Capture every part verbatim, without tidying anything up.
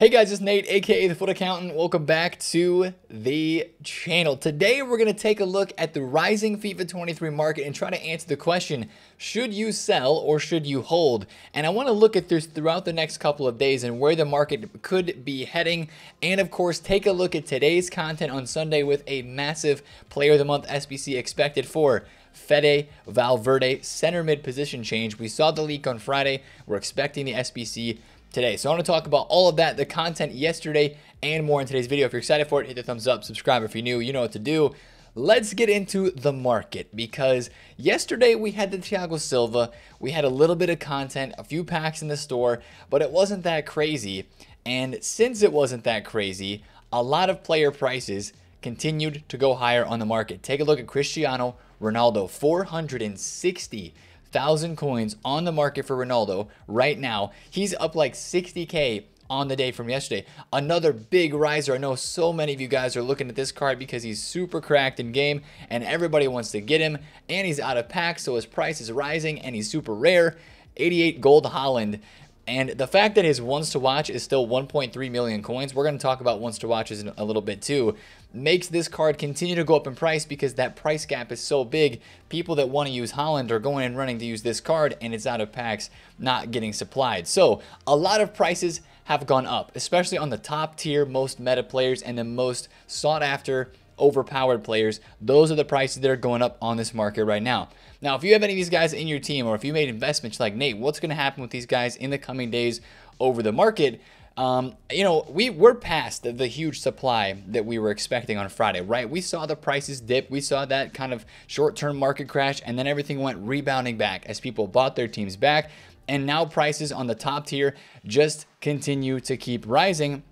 Hey guys, it's Nate, aka TheFutAccountant. Welcome back to the channel. Today we're going to take a look at the rising FIFA twenty-three market and try to answer the question, should you sell or should you hold? And I want to look at this throughout the next couple of days and where the market could be heading. And of course, take a look at today's content on Sunday with a massive Player of the Month S B C expected for Fede Valverde, center mid position change. We saw the leak on Friday. We're expecting the S B C today. So I want to talk about all of that, the content yesterday, and more in today's video. If you're excited for it, hit the thumbs up, subscribe if you're new, you know what to do. Let's get into the market, because yesterday we had the Thiago Silva, we had a little bit of content, a few packs in the store, but it wasn't that crazy. And since it wasn't that crazy, a lot of player prices continued to go higher on the market. Take a look at Cristiano Ronaldo, four hundred sixty thousand coins on the market for Ronaldo right now. He's up like sixty K on the day from yesterday. Another big riser. I know so many of you guys are looking at this card because he's super cracked in game and everybody wants to get him, and he's out of packs, so his price is rising, and he's super rare. eighty-eight gold Haaland. And the fact that his once to watch is still one point three million coins, we're going to talk about once to watches in a little bit too, makes this card continue to go up in price because that price gap is so big. People that want to use Haaland are going and running to use this card, and it's out of packs, not getting supplied. So a lot of prices have gone up, especially on the top tier, most meta players, and the most sought after overpowered players. Those are the prices that are going up on this market right now. Now, if you have any of these guys in your team, or if you made investments like, Nate, what's going to happen with these guys in the coming days over the market? Um, you know, we were past the, the huge supply that we were expecting on Friday, right? We saw the prices dip. We saw that kind of short-term market crash, and then everything went rebounding back as people bought their teams back. And now prices on the top tier just continue to keep rising.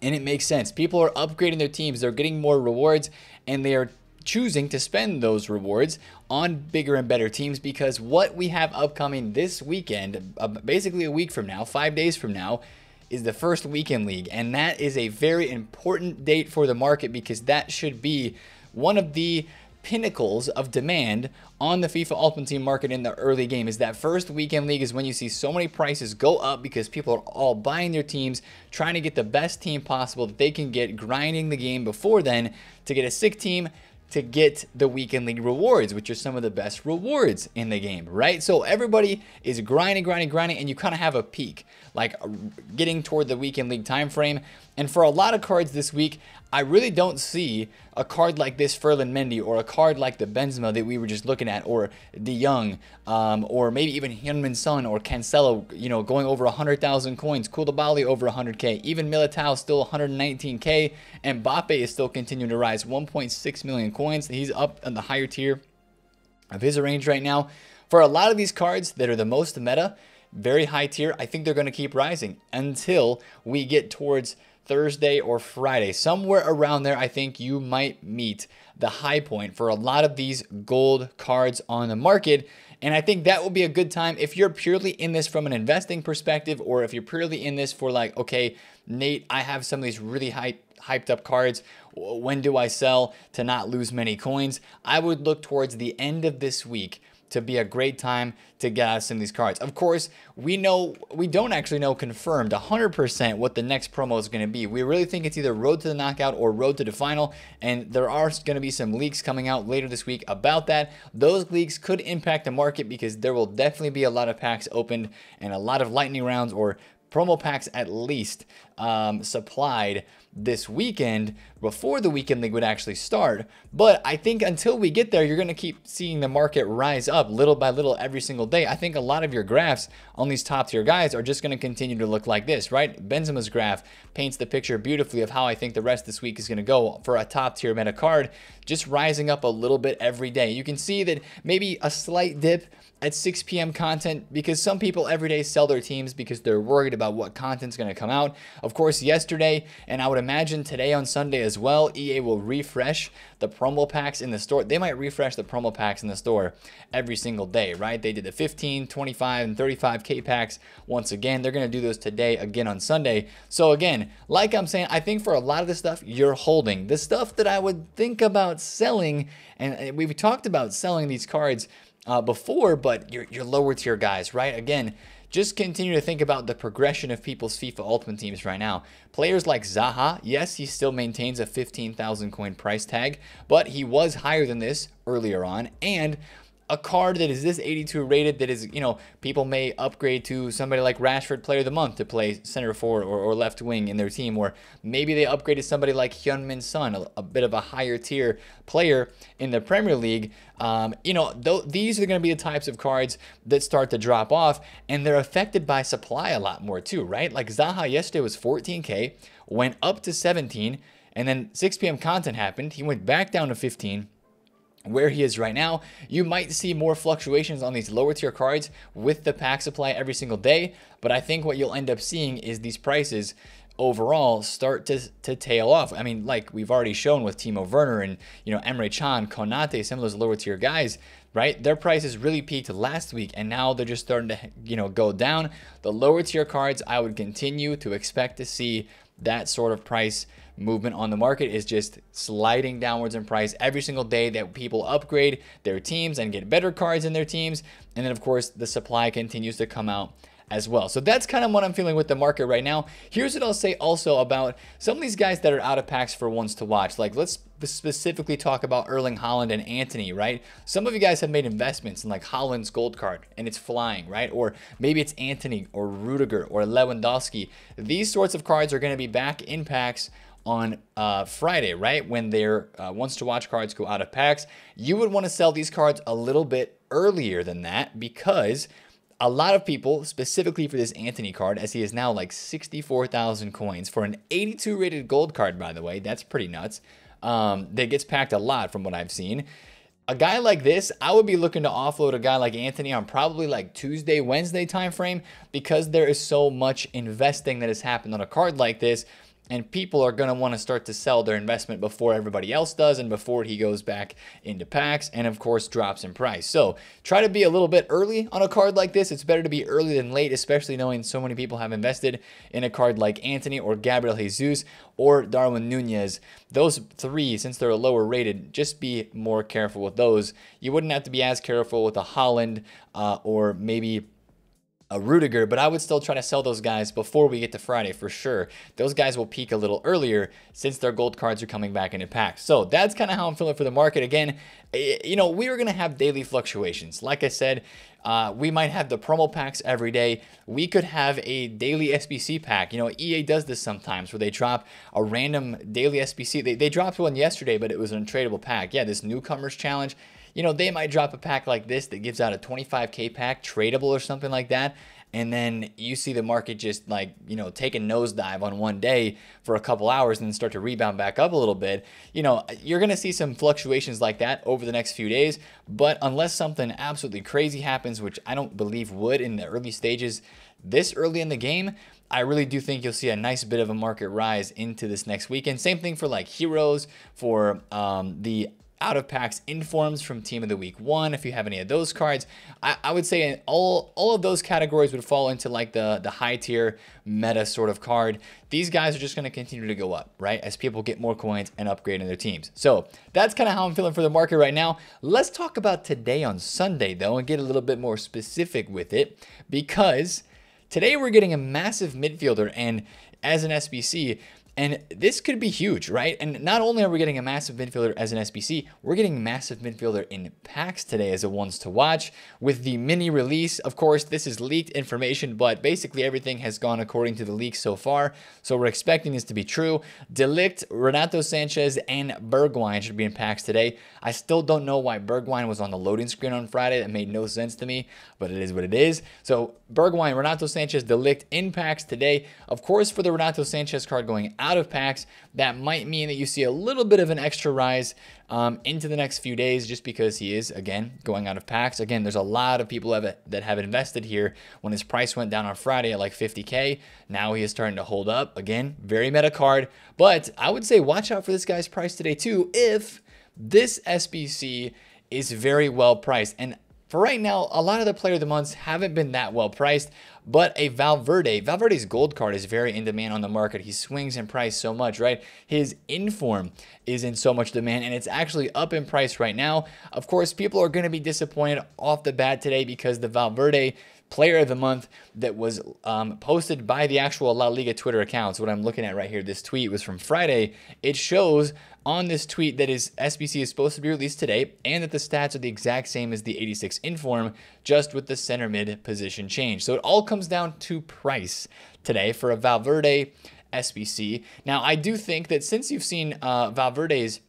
And it makes sense. People are upgrading their teams. They're getting more rewards, and they are choosing to spend those rewards on bigger and better teams, because what we have upcoming this weekend, uh, basically a week from now, five days from now, is the first weekend league. And that is a very important date for the market, because that should be one of the pinnacles of demand on the FIFA Ultimate Team market in the early game. Is that first weekend league is when you see so many prices go up, because people are all buying their teams, trying to get the best team possible that they can get, grinding the game before then to get a sick team, to get the weekend league rewards, which are some of the best rewards in the game, right? So everybody is grinding, grinding, grinding, and you kind of have a peak, like getting toward the weekend league time frame. And for a lot of cards this week, I really don't see a card like this Ferland Mendy, or a card like the Benzema that we were just looking at, or De Young, um, or maybe even Hyunmin Sun or Cancelo, you know, going over one hundred thousand coins, Koulibaly over one hundred K, even Militao still one hundred nineteen K, and Mbappe is still continuing to rise, one point six million coins. He's up on the higher tier of his range right now. For a lot of these cards that are the most meta, very high tier, I think they're going to keep rising until we get towards Thursday or Friday. Somewhere around there, I think you might meet the high point for a lot of these gold cards on the market. And I think that will be a good time if you're purely in this from an investing perspective, or if you're purely in this for like, okay, Nate, I have some of these really high hyped up cards. When do I sell to not lose many coins? I would look towards the end of this week to be a great time to get out some of these cards. Of course, we know we don't actually know confirmed one hundred percent what the next promo is going to be. We really think it's either Road to the Knockout or Road to the Final, and there are going to be some leaks coming out later this week about that. Those leaks could impact the market, because there will definitely be a lot of packs opened and a lot of lightning rounds, or promo packs at least, um, supplied this weekend before the weekend league would actually start. But I think until we get there, you're going to keep seeing the market rise up little by little every single day. I think a lot of your graphs on these top tier guys are just going to continue to look like this, right? Benzema's graph paints the picture beautifully of how I think the rest of this week is going to go for a top tier meta card, just rising up a little bit every day. You can see that maybe a slight dip at six P M content, because some people every day sell their teams because they're worried about what content's going to come out. Of course, yesterday, and I would imagine today on Sunday as well, E A will refresh the promo packs in the store. They might refresh the promo packs in the store every single day, right? They did the fifteen, twenty-five, and thirty-five K packs once again. They're going to do those today again on Sunday. So again, like I'm saying, I think for a lot of the stuff you're holding, the stuff that I would think about selling, and we've talked about selling these cards Uh, before, but your, your lower tier guys, right? Again, Just continue to think about the progression of people's FIFA Ultimate teams right now. Players like Zaha, yes, he still maintains a fifteen thousand coin price tag, but he was higher than this earlier on, and a card that is this eighty-two rated that is, you know, people may upgrade to somebody like Rashford Player of the Month to play center forward or, or left wing in their team, or maybe they upgraded somebody like Hyunmin Sun, a, a bit of a higher tier player in the Premier League. Um, you know, th these are going to be the types of cards that start to drop off, and they're affected by supply a lot more too, right? Like Zaha yesterday was fourteen K, went up to seventeen, and then six P M content happened. He went back down to fifteen. Where he is right now, you might see more fluctuations on these lower tier cards with the pack supply every single day, but I think what you'll end up seeing is these prices overall start to, to tail off. I mean, like we've already shown with Timo Werner and, you know, Emre Chan, Konate, some of those lower tier guys, right? Their prices really peaked last week, and now they're just starting to, you know, go down. The lower tier cards, I would continue to expect to see that sort of price movement on the market, is just sliding downwards in price every single day that people upgrade their teams and get better cards in their teams. And then of course the supply continues to come out as well. So that's kind of what I'm feeling with the market right now. Here's what I'll say also about some of these guys that are out of packs for ones to watch. Like, let's specifically talk about Erling Haaland and Antony, right? Some of you guys have made investments in like Haaland's gold card and it's flying, right? Or maybe it's Antony or Rudiger or Lewandowski. These sorts of cards are going to be back in packs on uh, Friday, right? When their uh, wants to watch cards go out of packs, you would want to sell these cards a little bit earlier than that, because a lot of people, specifically for this Antony card, as he is now like sixty-four thousand coins for an eighty-two rated gold card, by the way, that's pretty nuts. Um, that gets packed a lot from what I've seen. A guy like this, I would be looking to offload a guy like Antony on probably like Tuesday, Wednesday timeframe, because there is so much investing that has happened on a card like this. And people are going to want to start to sell their investment before everybody else does and before he goes back into packs and, of course, drops in price. So try to be a little bit early on a card like this. It's better to be early than late, especially knowing so many people have invested in a card like Antony or Gabriel Jesus or Darwin Nunez. Those three, since they're lower rated, just be more careful with those. You wouldn't have to be as careful with a Haaland uh, or maybe a Rudiger, but I would still try to sell those guys before we get to Friday for sure. Those guys will peak a little earlier since their gold cards are coming back into packs. So that's kind of how I'm feeling for the market. Again, you know, we are going to have daily fluctuations. Like I said, uh, we might have the promo packs every day. We could have a daily S B C pack. You know, E A does this sometimes where they drop a random daily S B C. They, they dropped one yesterday, but it was an untradeable pack. Yeah, this newcomers challenge. You know, they might drop a pack like this that gives out a twenty-five K pack, tradable or something like that. And then you see the market just like, you know, take a nosedive on one day for a couple hours and then start to rebound back up a little bit. You know, you're going to see some fluctuations like that over the next few days. But unless something absolutely crazy happens, which I don't believe would in the early stages this early in the game, I really do think you'll see a nice bit of a market rise into this next weekend. Same thing for like heroes, for um, the out of packs informs from team of the week one. If you have any of those cards, I, I would say in all all of those categories would fall into like the the high tier meta sort of card. These guys are just going to continue to go up, right, as people get more coins and upgrade in their teams. So that's kind of how I'm feeling for the market right now. Let's talk about today on Sunday though, and get a little bit more specific with it, because today we're getting a massive midfielder and as an S B C. And this could be huge, right? And not only are we getting a massive midfielder as an S B C, we're getting massive midfielder in packs today as a ones to watch with the mini release. Of course, this is leaked information, but basically everything has gone according to the leak so far. So we're expecting this to be true. Delict, Renato Sanches, and Bergwijn should be in packs today. I still don't know why Bergwijn was on the loading screen on Friday. That made no sense to me, but it is what it is. So Bergwijn, Renato Sanches, Delict in packs today. Of course, for the Renato Sanches card going out out of packs, that might mean that you see a little bit of an extra rise um, into the next few days, just because he is again going out of packs. Again, there's a lot of people have, that have invested here. When his price went down on Friday at like fifty K, now he is starting to hold up again. Very meta card, but I would say watch out for this guy's price today too, if this S B C is very well priced. And for right now, a lot of the player of the months haven't been that well priced, but a Valverde, Valverde's gold card is very in demand on the market. He swings in price so much, right? His inform is in so much demand, and it's actually up in price right now. Of course, people are going to be disappointed off the bat today because the Valverde player of the month that was um, posted by the actual La Liga Twitter account. So what I'm looking at right here, this tweet was from Friday. It shows on this tweet that his S B C is supposed to be released today and that the stats are the exact same as the eighty-six Inform, just with the center mid position change. So it all comes down to price today for a Valverde S B C. Now, I do think that since you've seen uh, Valverde's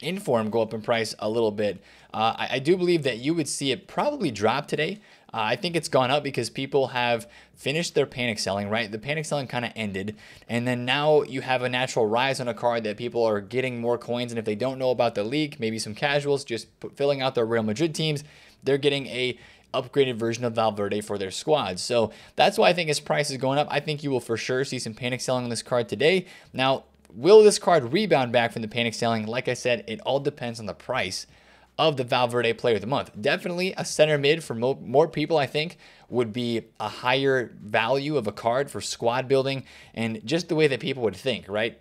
Inform go up in price a little bit, uh, I, I do believe that you would see it probably drop today. Uh, I think it's gone up because people have finished their panic selling, right? The panic selling kind of ended. And then now you have a natural rise on a card that people are getting more coins. And if they don't know about the league, maybe some casuals just put, filling out their Real Madrid teams, they're getting a upgraded version of Valverde for their squad. So that's why I think his price is going up. I think you will for sure see some panic selling on this card today. Now, will this card rebound back from the panic selling? Like I said, it all depends on the price of the Valverde player of the month. Definitely a center mid for mo more people, I think, would be a higher value of a card for squad building and just the way that people would think, right?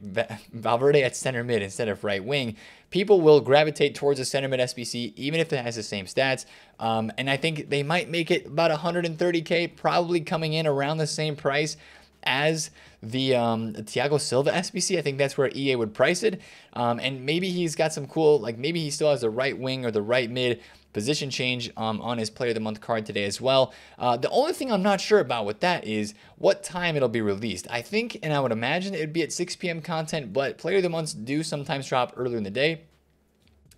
Valverde at center mid instead of right wing. People will gravitate towards a center mid S B C, even if it has the same stats. Um, and I think they might make it about one hundred thirty K, probably coming in around the same price as the um, Thiago Silva S B C. I think that's where E A would price it. Um, and maybe he's got some cool, like maybe he still has the right wing or the right mid position change um, on his player of the month card today as well. Uh, the only thing I'm not sure about with that is what time it'll be released. I think, and I would imagine it'd be at six P M content, but player of the months do sometimes drop earlier in the day.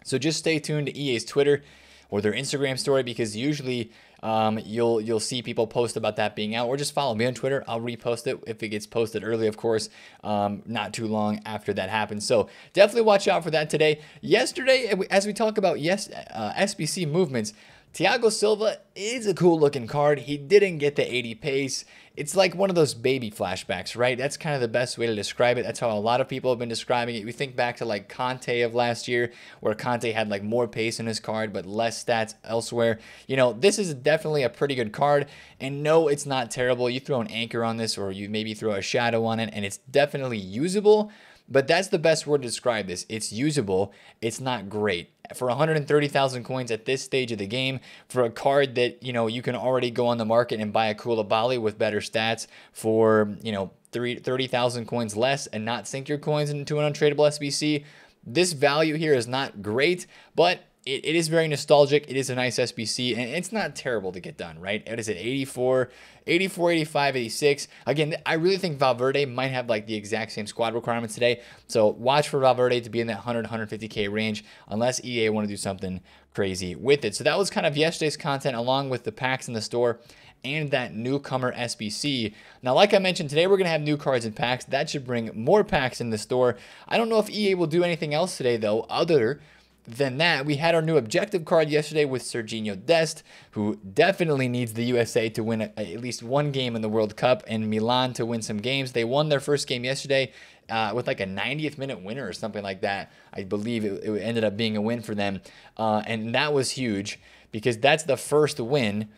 So just stay tuned to E A's Twitter or their Instagram story, because usually Um, you'll you'll see people post about that being out, or just follow me on Twitter. I'll repost it if it gets posted early, of course, um, not too long after that happens. So definitely watch out for that today. Yesterday, as we talk about yes uh, S B C movements, Thiago Silva is a cool looking card. He didn't get the eighty pace. It's like one of those baby flashbacks, right? That's kind of the best way to describe it. That's how a lot of people have been describing it. We think back to like Konate of last year, where Konate had like more pace in his card, but less stats elsewhere. You know, this is definitely a pretty good card, and no, it's not terrible. You throw an anchor on this, or you maybe throw a shadow on it, and it's definitely usable. But that's the best word to describe this. It's usable. It's not great. For one hundred thirty thousand coins at this stage of the game, for a card that, you know, you can already go on the market and buy a Koulibaly with better stats for, you know, thirty thousand coins less and not sink your coins into an untradeable S B C. This value here is not great, but it, it is very nostalgic. It is a nice S B C, and it's not terrible to get done, right? What is it, eighty-four, eighty-four, eighty-five, eighty-six? Again, I really think Valverde might have like the exact same squad requirements today. So watch for Valverde to be in that one hundred, one hundred fifty K range, unless E A want to do something crazy with it. So that was kind of yesterday's content, along with the packs in the store and that newcomer S B C. Now, like I mentioned, today we're going to have new cards and packs. That should bring more packs in the store. I don't know if E A will do anything else today, though, other than that. We had our new objective card yesterday with Sergiño Dest, who definitely needs the U S A to win a, at least one game in the World Cup, and Milan to win some games. They won their first game yesterday uh, with like a ninetieth minute winner or something like that. I believe it, it ended up being a win for them. Uh, and that was huge, because that's the first win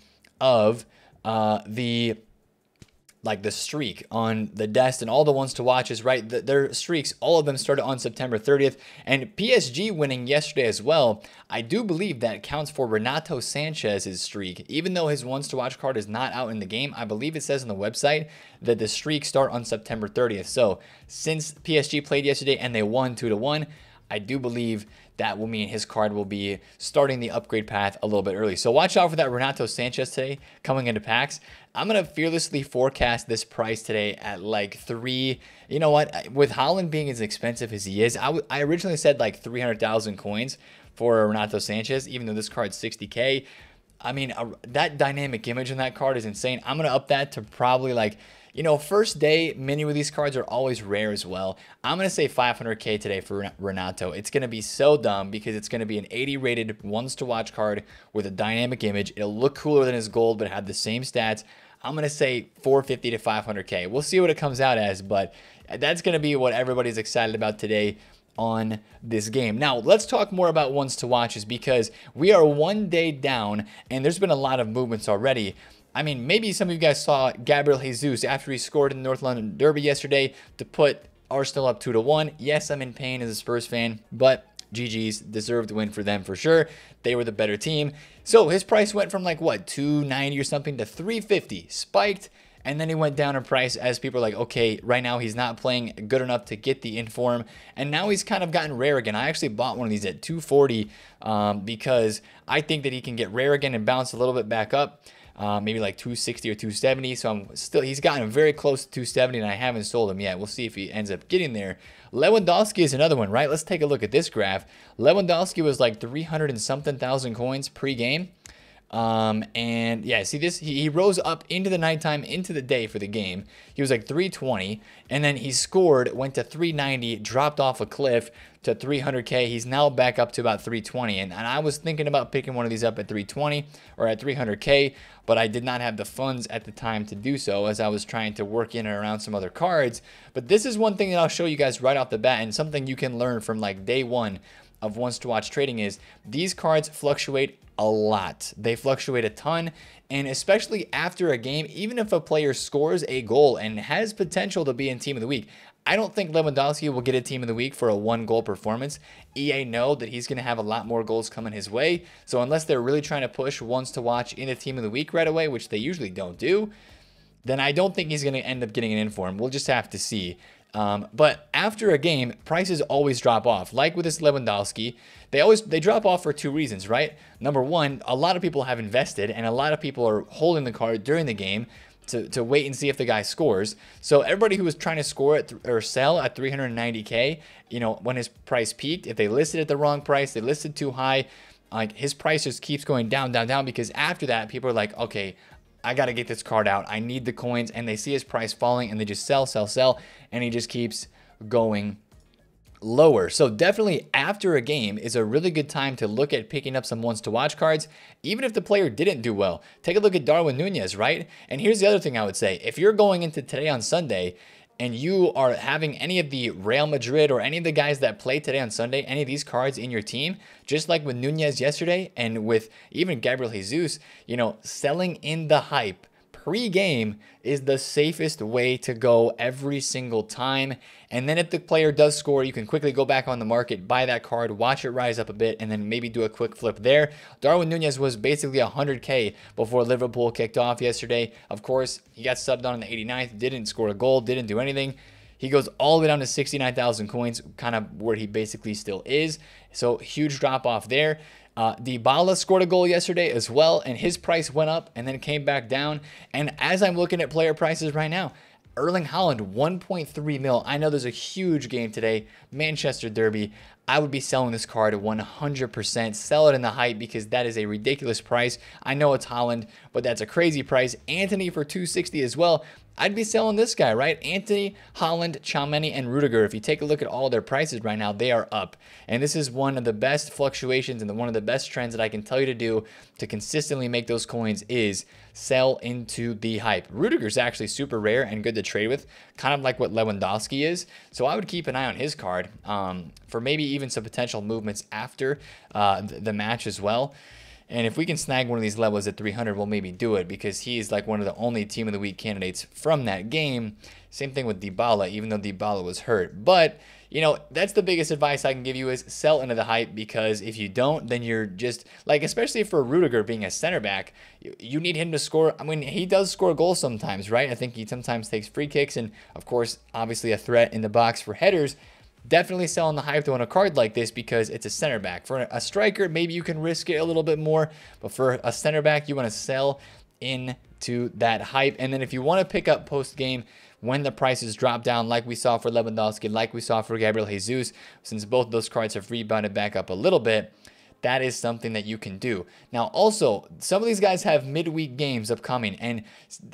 of uh, the... like the streak on the Dest and all the ones to watch is right. The, their streaks, all of them started on September thirtieth, and P S G winning yesterday as well. I do believe that counts for Renato Sanchez's streak, even though his ones to watch card is not out in the game. I believe it says on the website that the streaks start on September thirtieth. So since P S G played yesterday and they won two to one, I do believe that will mean his card will be starting the upgrade path a little bit early. So watch out for that Renato Sanches today coming into packs. I'm going to fearlessly forecast this price today at like three. You know what? With Haaland being as expensive as he is, I, w I originally said like three hundred thousand coins for Renato Sanches, even though this card's sixty K. I mean, uh, that dynamic image on that card is insane. I'm going to up that to probably like, you know, first day, many of these cards are always rare as well. I'm going to say five hundred K today for Renato. It's going to be so dumb, because it's going to be an eighty rated ones to watch card with a dynamic image. It'll look cooler than his gold, but have the same stats. I'm going to say four fifty to five hundred K. We'll see what it comes out as, but that's going to be what everybody's excited about today on this game. Now, let's talk more about ones to watches, because we are one day down and there's been a lot of movements already. I mean, maybe some of you guys saw Gabriel Jesus after he scored in the North London Derby yesterday to put Arsenal up two to one. Yes, I'm in pain as a Spurs fan, but G G's, deserved win for them for sure. They were the better team. So his price went from like what, two ninety or something to three fifty, spiked, and then he went down in price as people are like, okay, right now he's not playing good enough to get the inform, and now he's kind of gotten rare again. I actually bought one of these at two forty um, because I think that he can get rare again and bounce a little bit back up. Uh, maybe like two sixty or two seventy. So I'm still, he's gotten very close to two seventy and I haven't sold him yet. We'll see if he ends up getting there. Lewandowski is another one, right? Let's take a look at this graph. Lewandowski was like three hundred and something thousand coins pre-game. Um, and yeah, see this, he, he rose up into the nighttime, into the day for the game. He was like three twenty and then he scored, went to three ninety, dropped off a cliff to three hundred K. He's now back up to about three twenty. And, and I was thinking about picking one of these up at three twenty or at three hundred K, but I did not have the funds at the time to do so as I was trying to work in and around some other cards. But this is one thing that I'll show you guys right off the bat and something you can learn from like day one of Once to Watch Trading is these cards fluctuate a lot. They fluctuate a ton, and especially after a game, even if a player scores a goal and has potential to be in Team of the Week, I don't think Lewandowski will get a Team of the Week for a one-goal performance. E A know that he's going to have a lot more goals coming his way, so unless they're really trying to push Once to Watch in a Team of the Week right away, which they usually don't do, then I don't think he's going to end up getting an inform. We'll just have to see. Um, but after a game, prices always drop off. Like with this Lewandowski, they always, they drop off for two reasons, right? Number one, a lot of people have invested and a lot of people are holding the card during the game to, to wait and see if the guy scores. So everybody who was trying to score at or sell at three ninety K, you know, when his price peaked, if they listed at the wrong price, they listed too high, like his price just keeps going down, down, down, because after that, people are like, okay, I got to get this card out. I need the coins. And they see his price falling and they just sell, sell, sell. And he just keeps going lower. So definitely after a game is a really good time to look at picking up some Ones to Watch cards, even if the player didn't do well. Take a look at Darwin Nunez, right? And here's the other thing I would say. If you're going into today on Sunday and you are having any of the Real Madrid or any of the guys that play today on Sunday, any of these cards in your team, just like with Nunez yesterday and with even Gabriel Jesus, you know, selling in the hype pre-game is the safest way to go every single time. And then if the player does score, you can quickly go back on the market, buy that card, watch it rise up a bit, and then maybe do a quick flip there. Darwin Nunez was basically one hundred K before Liverpool kicked off yesterday. Of course, he got subbed on in the eighty-ninth, didn't score a goal, didn't do anything. He goes all the way down to sixty-nine thousand coins, kind of where he basically still is. So huge drop off there. Uh, Dybala scored a goal yesterday as well, and his price went up and then came back down. And as I'm looking at player prices right now, Erling Haaland, one point three mil. I know there's a huge game today, Manchester Derby. I would be selling this card one hundred percent. Sell it in the hype because that is a ridiculous price. I know it's Haaland, but that's a crazy price. Antony for two sixty as well. I'd be selling this guy, right? Antony, Haaland, Tchouaméni, and Rudiger. If you take a look at all their prices right now, they are up. And this is one of the best fluctuations and one of the best trends that I can tell you to do to consistently make those coins is sell into the hype. Rudiger's actually super rare and good to trade with, kind of like what Lewandowski is. So I would keep an eye on his card um, for maybe even some potential movements after uh, the match as well. And if we can snag one of these levels at three hundred, we'll maybe do it because he is like one of the only Team of the Week candidates from that game. Same thing with Dybala, even though Dybala was hurt. But, you know, that's the biggest advice I can give you is sell into the hype because if you don't, then you're just like, especially for Rudiger being a center back, you need him to score. I mean, he does score goals sometimes, right? I think he sometimes takes free kicks and, of course, obviously a threat in the box for headers. Definitely selling the hype on a card like this because it's a center back. For a striker, maybe you can risk it a little bit more, but for a center back, you want to sell into that hype. And then if you want to pick up post-game when the prices drop down, like we saw for Lewandowski, like we saw for Gabriel Jesus, since both those cards have rebounded back up a little bit, that is something that you can do. Now, also, some of these guys have midweek games upcoming, and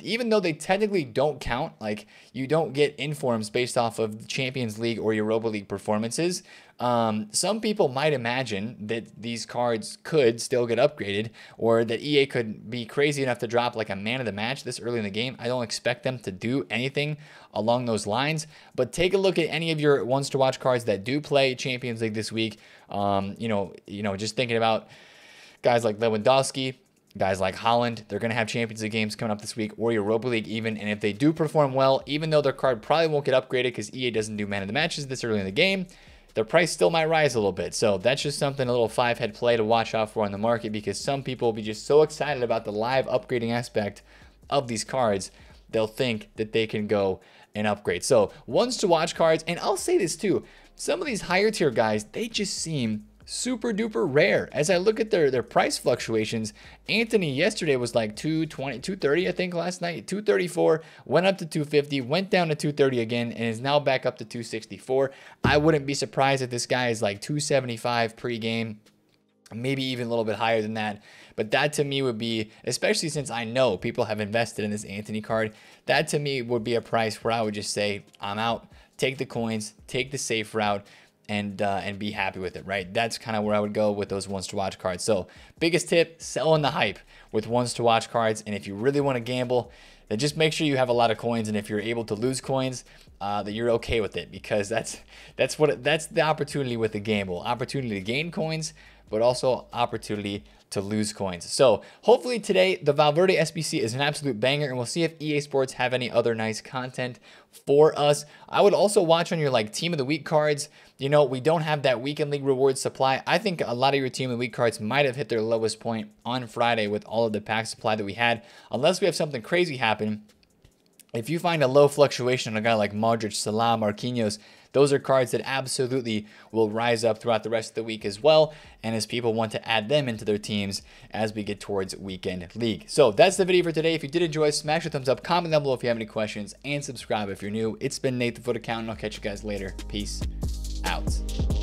even though they technically don't count, like you don't get informs based off of Champions League or Europa League performances, um, some people might imagine that these cards could still get upgraded or that E A could be crazy enough to drop like a man of the match this early in the game. I don't expect them to do anything along those lines, but take a look at any of your Ones to Watch cards that do play Champions League this week. Um, you know, you know, just thinking about guys like Lewandowski, guys like Haaland, they're going to have Champions League games coming up this week or Europa League even. And if they do perform well, even though their card probably won't get upgraded because E A doesn't do man of the matches this early in the game, the price still might rise a little bit. So that's just something, a little five-head play to watch out for on the market, because some people will be just so excited about the live upgrading aspect of these cards, they'll think that they can go and upgrade. So ones to watch cards, and I'll say this too, some of these higher tier guys, they just seem super duper rare. As I look at their their price fluctuations, Antony yesterday was like two twenty, two thirty, I think last night, two thirty-four, went up to two fifty, went down to two thirty again, and is now back up to two sixty-four. I wouldn't be surprised if this guy is like two seventy-five pre-game, maybe even a little bit higher than that. But that to me would be, especially since I know people have invested in this Antony card, that to me would be a price where I would just say, I'm out, take the coins, take the safe route, and uh, and be happy with it, right? That's kind of where I would go with those ones to watch cards. So biggest tip, sell on the hype with ones to watch cards. And if you really want to gamble, then just make sure you have a lot of coins. And if you're able to lose coins, uh, that you're okay with it, because that's that's what that's the opportunity with the gamble. Opportunity to gain coins, but also opportunity to lose coins. So hopefully today, the Valverde S B C is an absolute banger, and we'll see if E A Sports have any other nice content for us. I would also watch on your like team of the week cards. You know, we don't have that weekend league reward supply. I think a lot of your team of the week cards might have hit their lowest point on Friday with all of the pack supply that we had, unless we have something crazy happen. If you find a low fluctuation on a guy like Modric, Salah, Marquinhos, those are cards that absolutely will rise up throughout the rest of the week as well, and as people want to add them into their teams as we get towards weekend league. So that's the video for today. If you did enjoy, smash the thumbs up, comment down below if you have any questions, and subscribe if you're new. It's been Nate, the Foot Accountant. I'll catch you guys later. Peace out.